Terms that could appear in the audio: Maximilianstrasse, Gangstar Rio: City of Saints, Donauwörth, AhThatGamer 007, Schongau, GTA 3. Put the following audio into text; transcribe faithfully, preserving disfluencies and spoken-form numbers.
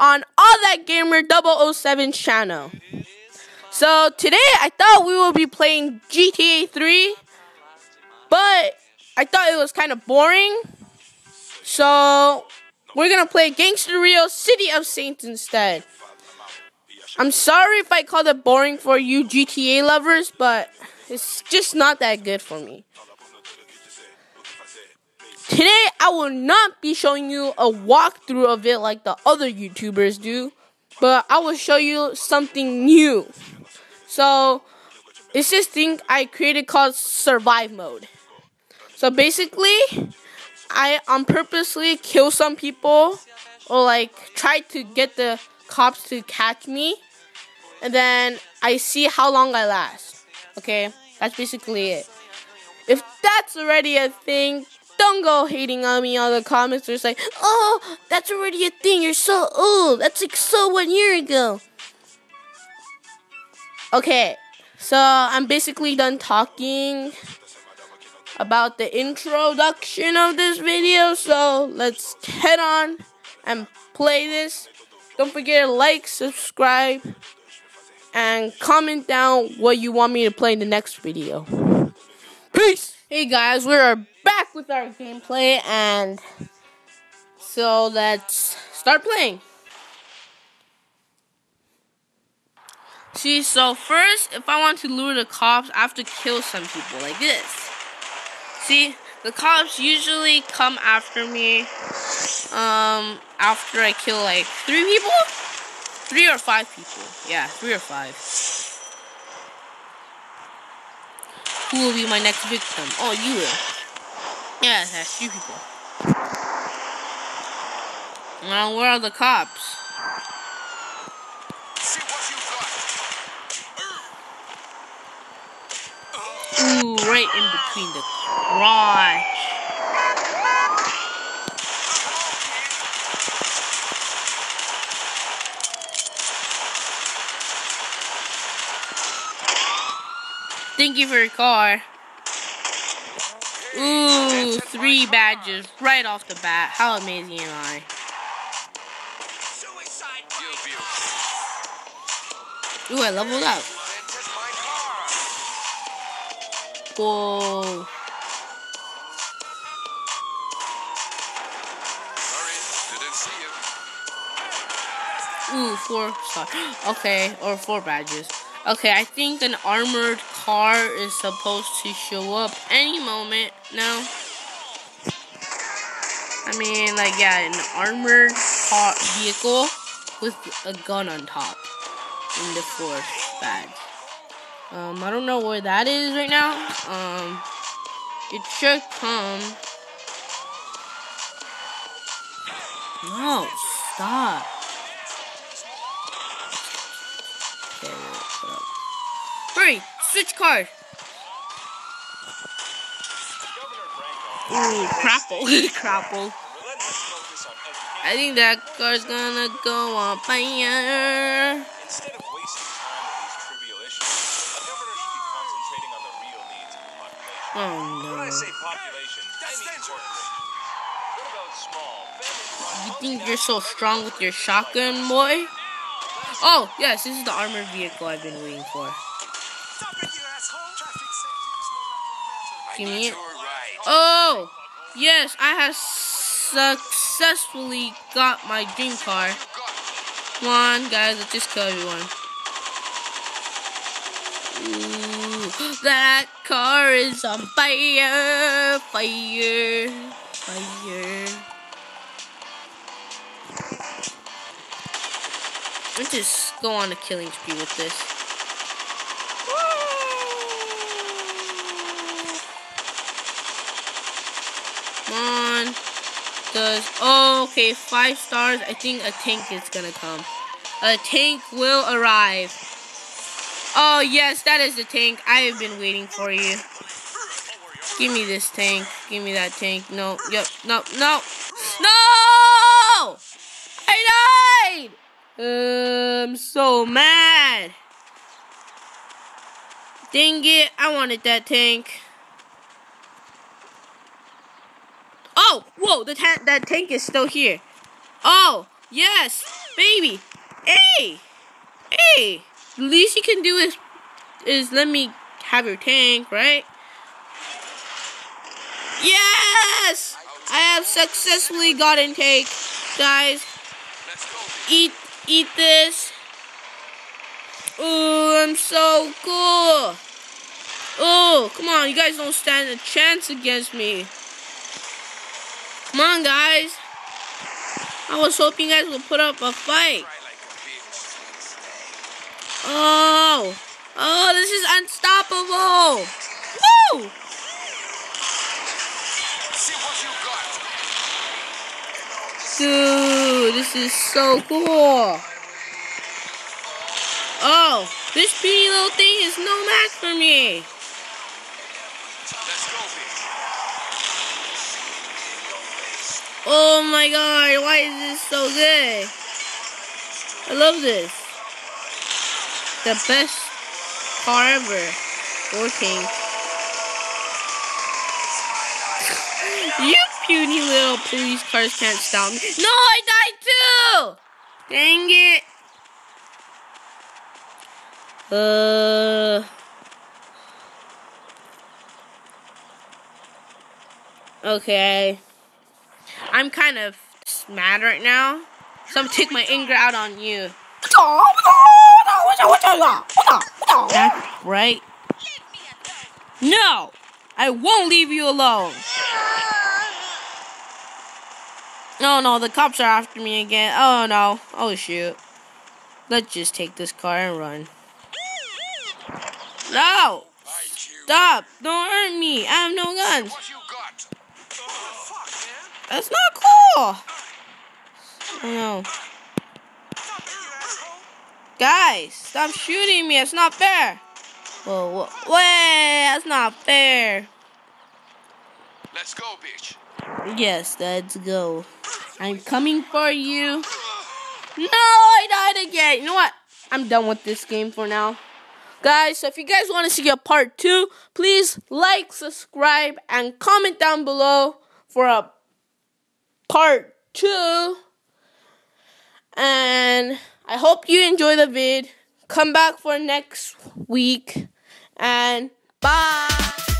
on All That Gamer double oh seven channel. So today I thought we would be playing G T A three, but I thought it was kind of boring. So we're going to play Gangstar Rio: City of Saints instead. I'm sorry if I called it boring for you G T A lovers, but it's just not that good for me. Today, I will not be showing you a walkthrough of it like the other YouTubers do, but I will show you something new. So, it's this thing I created called Survive Mode. So basically, I on purposely kill some people, or like try to get the cops to catch me, and then I see how long I last. Okay, that's basically it. If that's already a thing, don't go hating on me on the comments. It's like, oh, that's already a thing. You're so old. That's like so one year ago. Okay, so I'm basically done talking about the introduction of this video. So let's head on and play this. Don't forget to like, subscribe, and comment down what you want me to play in the next video. Peace! Hey guys, we are back with our gameplay, and so let's start playing. See, so first, if I want to lure the cops, I have to kill some people like this. See, the cops usually come after me um, after I kill like three people? Three or five people. Yeah, three or five. Who will be my next victim? Oh, you will. Yeah, that's you people. Now, where are the cops? Ooh, right in between the crotch. Thank you for your car. Ooh, three badges right off the bat. How amazing am I? Ooh, I leveled up. Whoa. Ooh, four star. Okay, or four badges. Okay, I think an armored car is supposed to show up any moment now. I mean, like, yeah, an armored car vehicle with a gun on top in the fourth badge. Um, I don't know where that is right now. Um, it should come. No, stop. Okay, wait, up. Hurry, switch card. Ooh, crapple, crapple. I think that car's gonna go on fire. Oh no. When I say population, I mean corporate. What about small, family? You think you're so strong with your shotgun, boy? Oh, yes, this is the armored vehicle I've been waiting for. Stop it, you asshole. Traffic safety is no longer a matter. I need your right. Oh, yes, I have successfully got my dream car. Come on, guys, let's just kill everyone. Ooh, that car is on fire, fire, fire. Let's just go on a killing spree with this. Come on. Does, oh, okay, five stars. I think a tank is gonna come. A tank will arrive. Oh, yes, that is the tank. I have been waiting for you. Give me this tank. Give me that tank. No, yep, no, no. No! I died! Uh, I'm so mad. Dang it, I wanted that tank. Oh, whoa, the ta that tank is still here. Oh, yes. baby. Hey, hey. The least you can do is is let me have your tank, right? Yes, I have successfully gotten cake, guys. Eat, eat this. Oh, I'm so cool. Oh, come on, you guys don't stand a chance against me. Come on, guys. I was hoping you guys would put up a fight. Oh, oh, this is unstoppable. Woo! Dude, this is so cool. Oh, this pretty little thing is no match for me. Oh my god, why is this so good? I love this. The best car ever. Working. You puny little police cars can't stop me. No, I died too! Dang it. Uh, okay. I'm kind of mad right now, so I'm gonna take my anger out on you. That's right. No! I won't leave you alone. Oh no, the cops are after me again. Oh no. Oh shoot. Let's just take this car and run. No! Stop! Don't hurt me! I have no guns! That's not cool! Oh no. Guys, stop shooting me! It's not fair! Whoa, whoa. Way! That's not fair! Let's go, bitch! Yes, let's go. I'm coming for you. No, I died again! You know what? I'm done with this game for now. Guys, so if you guys want to see a part two, please like, subscribe, and comment down below for a part two. And I hope you enjoy the vid. Come back for next week. And bye!